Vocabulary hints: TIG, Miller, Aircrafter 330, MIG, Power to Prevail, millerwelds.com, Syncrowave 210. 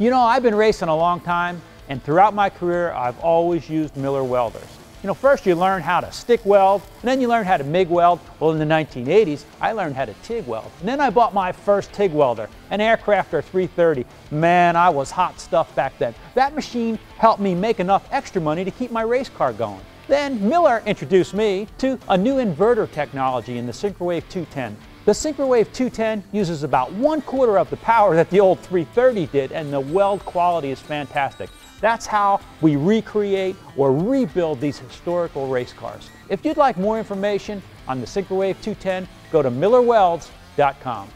You know, I've been racing a long time, and throughout my career, I've always used Miller welders. You know, first you learn how to stick weld, and then you learn how to MIG weld. Well, in the 1980s, I learned how to TIG weld. And then I bought my first TIG welder, an Aircrafter 330. Man, I was hot stuff back then. That machine helped me make enough extra money to keep my race car going. Then Miller introduced me to a new inverter technology in the Syncrowave 210. The Syncrowave 210 uses about 1/4 of the power that the old 330 did, and the weld quality is fantastic. That's how we recreate or rebuild these historical race cars. If you'd like more information on the Syncrowave 210, go to millerwelds.com.